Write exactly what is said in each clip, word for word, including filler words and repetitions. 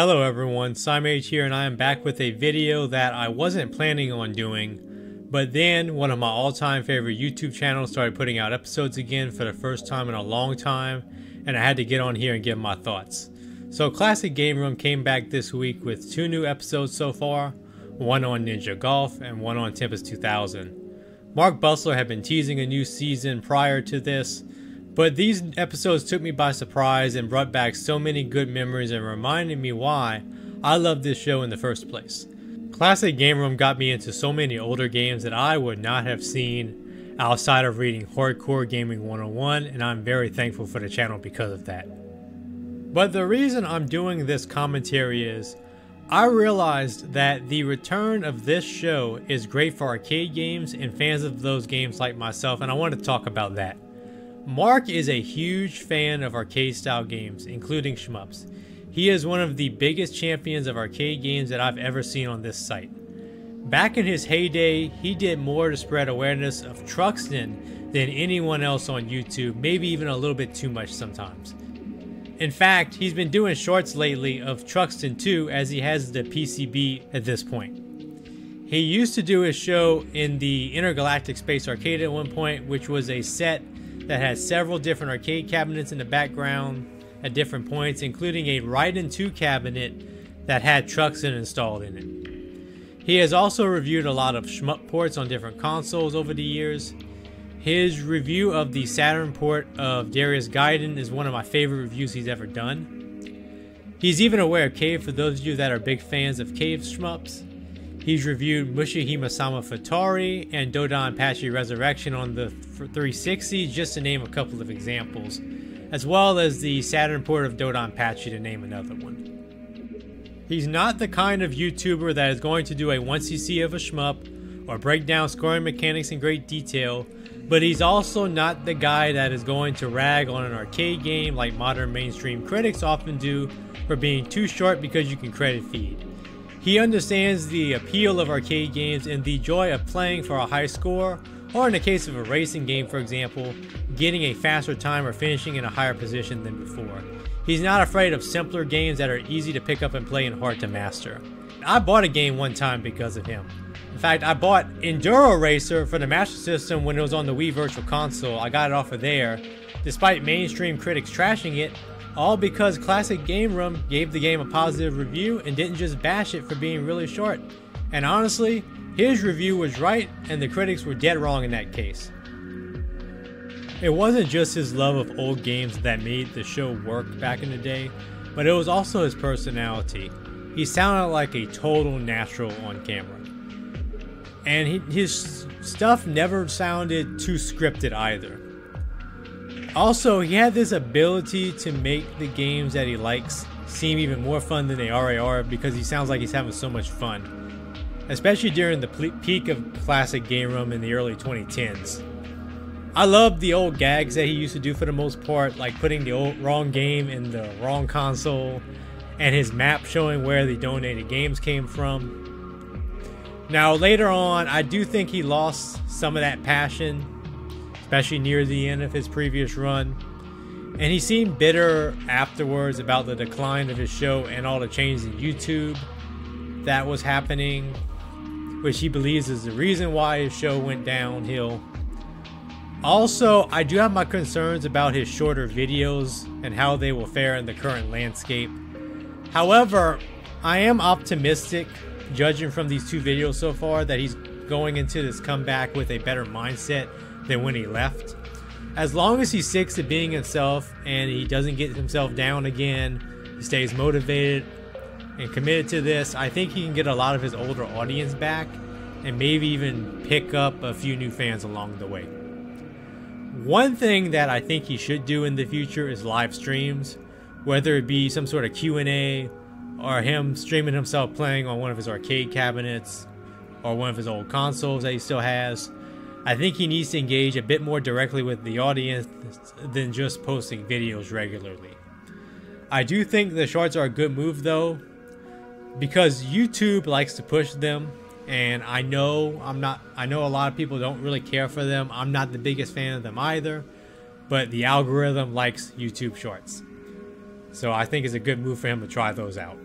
Hello everyone, SimAge here, and I am back with a video that I wasn't planning on doing, but then one of my all-time favorite YouTube channels started putting out episodes again for the first time in a long time, and I had to get on here and give my thoughts. So Classic Game Room came back this week with two new episodes so far, one on Ninja Golf and one on Tempest two thousand. Mark Bussler had been teasing a new season prior to this, but these episodes took me by surprise and brought back so many good memories and reminded me why I loved this show in the first place. Classic Game Room got me into so many older games that I would not have seen outside of reading Hardcore Gaming one oh one, and I'm very thankful for the channel because of that. But the reason I'm doing this commentary is I realized that the return of this show is great for arcade games and fans of those games like myself, and I want to talk about that. Mark is a huge fan of arcade style games, including shmups. He is one of the biggest champions of arcade games that I've ever seen on this site. Back in his heyday, he did more to spread awareness of Truxton than anyone else on YouTube, maybe even a little bit too much sometimes. In fact, he's been doing shorts lately of Truxton two as he has the P C B at this point. He used to do his show in the Intergalactic Space Arcade at one point, which was a set that has several different arcade cabinets in the background at different points, including a Raiden two cabinet that had Truxton installed in it. He has also reviewed a lot of shmup ports on different consoles over the years. His review of the Saturn port of Darius Gaiden is one of my favorite reviews he's ever done. He's even aware of Cave for those of you that are big fans of Cave shmups. He's reviewed Mushihima-sama-futari and Dodonpachi Resurrection on the three sixty, just to name a couple of examples, as well as the Saturn port of Dodonpachi, to name another one. He's not the kind of YouTuber that is going to do a once-you-see of a shmup or break down scoring mechanics in great detail, but he's also not the guy that is going to rag on an arcade game like modern mainstream critics often do for being too short because you can credit feed. He understands the appeal of arcade games and the joy of playing for a high score, or in the case of a racing game for example, getting a faster time or finishing in a higher position than before. He's not afraid of simpler games that are easy to pick up and play and hard to master. I bought a game one time because of him. In fact, I bought Enduro Racer for the Master System when it was on the Wii Virtual Console. I got it off of there, despite mainstream critics trashing it, all because Classic Game Room gave the game a positive review and didn't just bash it for being really short. And honestly, his review was right and the critics were dead wrong in that case. It wasn't just his love of old games that made the show work back in the day, but it was also his personality. He sounded like a total natural on camera. And he, his stuff never sounded too scripted either. Also, he had this ability to make the games that he likes seem even more fun than they already are because he sounds like he's having so much fun, especially during the peak of Classic Game Room in the early twenty tens. I loved the old gags that he used to do for the most part, like putting the old, wrong game in the wrong console and his map showing where the donated games came from. Now later on, I do think he lost some of that passion, especially near the end of his previous run, and he seemed bitter afterwards about the decline of his show and all the changes in YouTube that was happening, which he believes is the reason why his show went downhill. Also, I do have my concerns about his shorter videos and how they will fare in the current landscape. However, I am optimistic, judging from these two videos so far, that he's going into this comeback with a better mindset than when he left. As long as he sticks to being himself and he doesn't get himself down again, he stays motivated and committed to this, I think he can get a lot of his older audience back and maybe even pick up a few new fans along the way. One thing that I think he should do in the future is live streams, whether it be some sort of Q and A or him streaming himself playing on one of his arcade cabinets or one of his old consoles that he still has. I think he needs to engage a bit more directly with the audience than just posting videos regularly. I do think the shorts are a good move though, because YouTube likes to push them, and I know I'm not I know a lot of people don't really care for them. I'm not the biggest fan of them either, but the algorithm likes YouTube shorts. So I think it's a good move for him to try those out.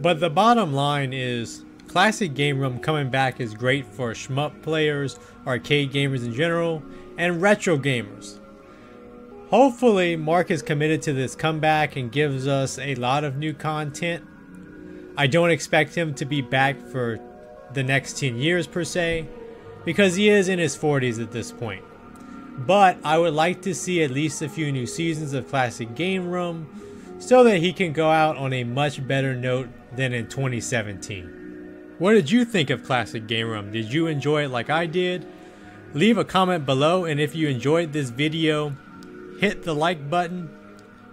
But the bottom line is, Classic Game Room coming back is great for shmup players, arcade gamers in general, and retro gamers. Hopefully Mark is committed to this comeback and gives us a lot of new content. I don't expect him to be back for the next ten years per se, because he is in his forties at this point. But I would like to see at least a few new seasons of Classic Game Room, so that he can go out on a much better note than in twenty seventeen. What did you think of Classic Game Room? Did you enjoy it like I did? Leave a comment below, and if you enjoyed this video, hit the like button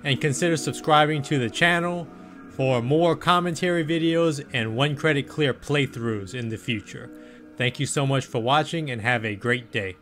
and consider subscribing to the channel for more commentary videos and one credit clear playthroughs in the future. Thank you so much for watching and have a great day.